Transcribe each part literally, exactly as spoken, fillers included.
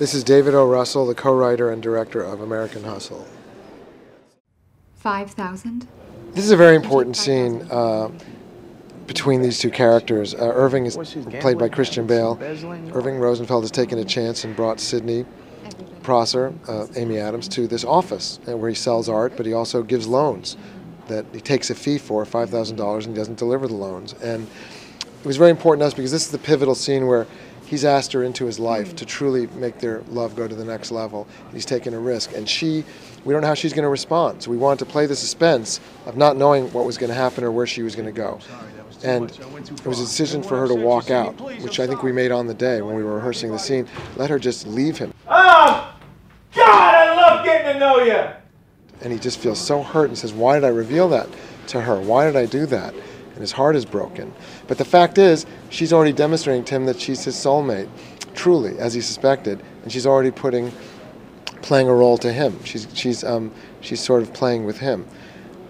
This is David O. Russell, the co-writer and director of American Hustle. five thousand? This is a very important scene uh, between these two characters. Uh, Irving is played by Christian Bale. Irving Rosenfeld has taken a chance and brought Sydney Prosser, uh, Amy Adams, to this office where he sells art, but he also gives loans that he takes a fee for, five thousand dollars, and he doesn't deliver the loans. And it was very important to us because this is the pivotal scene where he's asked her into his life to truly make their love go to the next level. He's taken a risk, and she, we don't know how she's going to respond. So we wanted to play the suspense of not knowing what was going to happen or where she was going to go. And it was a decision for her to walk out, which I think we made on the day when we were rehearsing the scene. Let her just leave him. Oh, God, I love getting to know you. And he just feels so hurt and says, why did I reveal that to her? Why did I do that? And his heart is broken. But the fact is, she's already demonstrating to him that she's his soulmate, truly, as he suspected, and she's already putting, playing a role to him. She's, she's, um, she's sort of playing with him.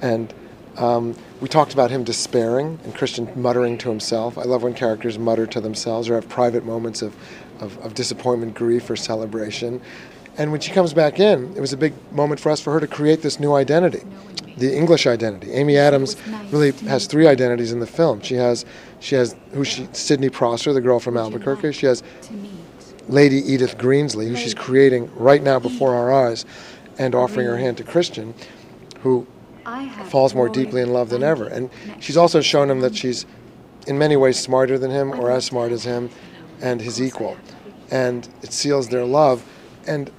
And um, we talked about him despairing and Christian muttering to himself. I love when characters mutter to themselves or have private moments of, of, of disappointment, grief, or celebration. And when she comes back in, it was a big moment for us for her to create this new identity. The English identity. Amy Adams really has three identities in the film. She has, she has who she, Sydney Prosser, the girl from Albuquerque. She has Lady Edith Greensley, who she's creating right now before our eyes, and offering her hand to Christian, who falls more deeply in love than ever. And she's also shown him that she's, in many ways, smarter than him, or as smart as him, and his equal. And it seals their love. And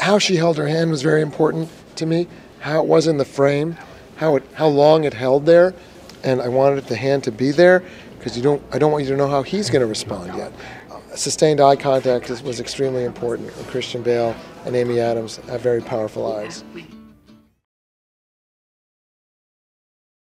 how she held her hand was very important to me. How it was in the frame, how it, how long it held there, and I wanted the hand to be there because you don't, I don't want you to know how he's going to respond yet. Uh, sustained eye contact is, was extremely important. And Christian Bale and Amy Adams have very powerful eyes.